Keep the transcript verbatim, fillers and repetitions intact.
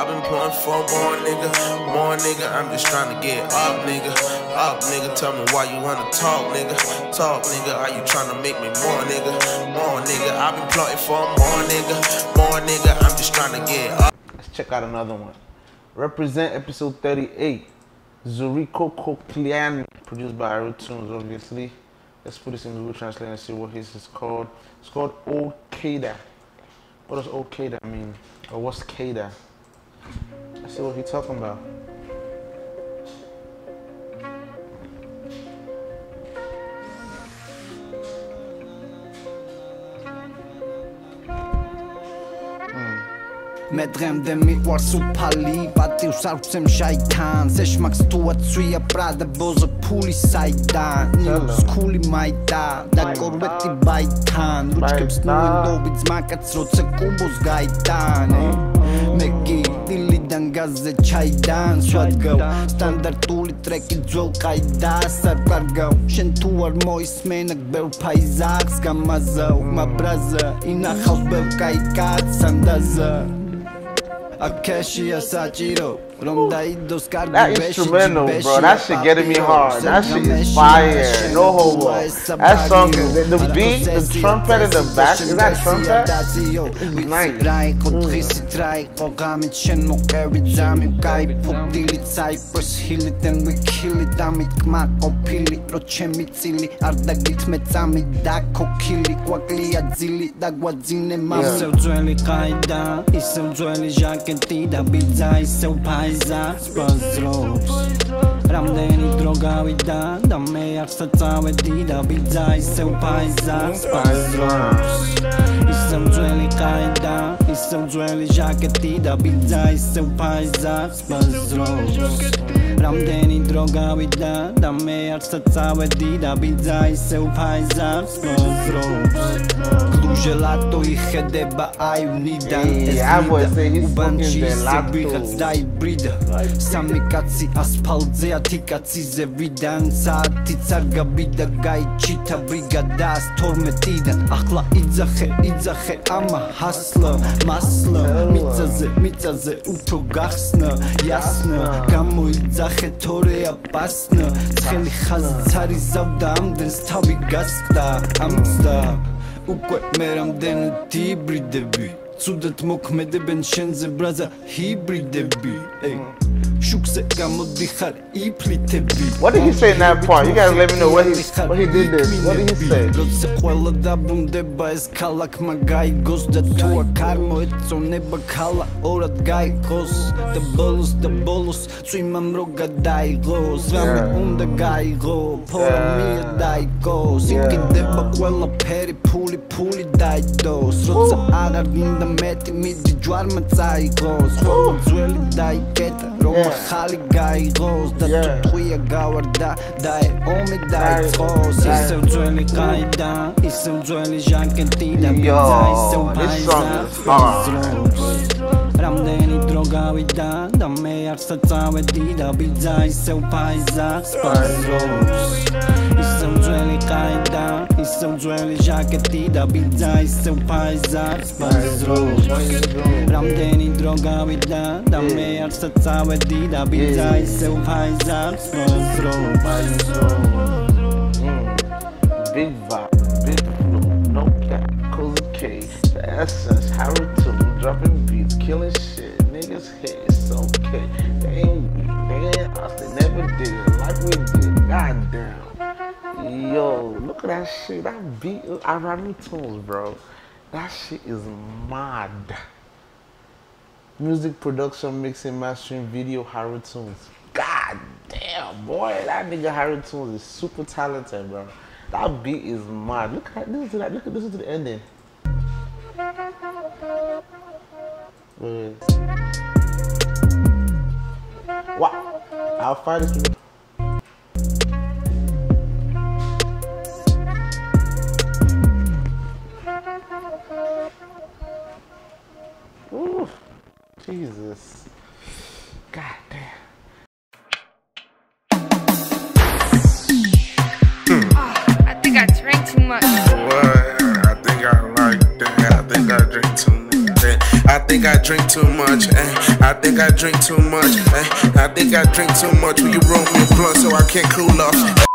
I've been playing for more nigga, more nigga. I'm just trying to get up, nigga, up, nigga. Tell me why you wanna talk, nigga, talk, nigga. Are you trying to make me more, nigga, more nigga? I've been plotting for more nigga, more nigga. I'm just trying to get up. Let's check out another one. Represent episode thirty-eight. Zuriko Kokliani, produced by HaruTune, obviously. Let's put this in Google Translate and see what his is called. It's called Okada. What does Okada mean? Or what's Kada? Let's see what he's talking about. Me drëmde mi uar su pali Pati usar kësem shajtan Se shmak situacija pra da boza puli sajdan Një s'kulli majta Da korveti bajtan Lučkem snuin dobit zmakat srot se kubo zgajtan Me giti lidan gaze qajdan Suat gëv standart uli trekit zol kajda Sarkar gëv shentuar moj smenak bev pajzak Ska ma zëv ma brazë Ina haus bev kajkat sam da zë Akeshi Asachiro, Rondaidos Cargo. That instrumental, bro, that shit getting me hard. That shit is fire. No homo. That song is the, the beat, the trumpet in the back. Is that trumpet? It's nice. Yeah. Kentida bidza I se upajza Spaz drops Ramdeni droga vida Da me jak sa całe dida Bidza I se upajza Spaz drops Isem dżueli kajda Isem dżueli żaketida Bidza I se upajza Spaz drops Ramdeni droga vida Da me jak sa całe dida Bidza I se upajza Spaz drops Gelato I hedeba I unidan Ubanči se bihac da I brida Sami kad si aspaldze a ti kad si zevidan Saati carga bida ga I čita brigada Storme tidan Ahla idzahe idzahe ama hasla Masla micaze micaze utro gasna Jasna kamo idzahe tore apasna Scheli haz cari zavda amden stavi gasta Amsta Ukoj meram denu ti bridebi Cudat mokmede ben šenze braza hibridebi Shukse gamo dihar I plitebi What did he say in that part? You guys let me know what he, what he did this. What did he say? Rotse kuala da bundeba eskalak magai Gozda tua karmo etso neba kala Orat gai kos Da bolus da bolus Su imam roga dai go Zvame unda gai go Pora mi je dai go Zinki deba kuala peri Puli puli dai do Srotsa agar ninda meti Midi džuarma cai go Zvame zueli dai keta Roma Hali gai goes Da tu tuja gavarda Da je omi daj tros Isem džueli kajda Isem džueli žakentida Bidza isem pajza Ramdeni droga vida Da me jak sa cave dida Bidza isem pajza Spazros Isem džueli kajda Isem džueli žakentida Bidza isem pajza Spazros Ramdeni droga vida Da me jak sa cave dida Bidza isem pajza Spazros Big vibe The essence, HaruTune, dropping beats, killing shit. Niggas hate, it's okay. They ain't weak, they ain't us, they never did it like we did. Goddamn. Yo, look at that shit. That beat, I run tunes, bro. That shit is mad. Music production, mixing, mastering, video, HaruTune. God damn, boy. That nigga HaruTune is super talented, bro. That beat is mad. Look at this. Look at this to the ending. Mm. Wow! I'll find this one. Ooh, Jesus. God damn. Mm. Oh, I think I drank too much. What? I think I like that. I think I drank too much. I think think I drink too much, eh? I think I drink too much, eh? I think I drink too much. Will you roll me a blunt so I can't cool off?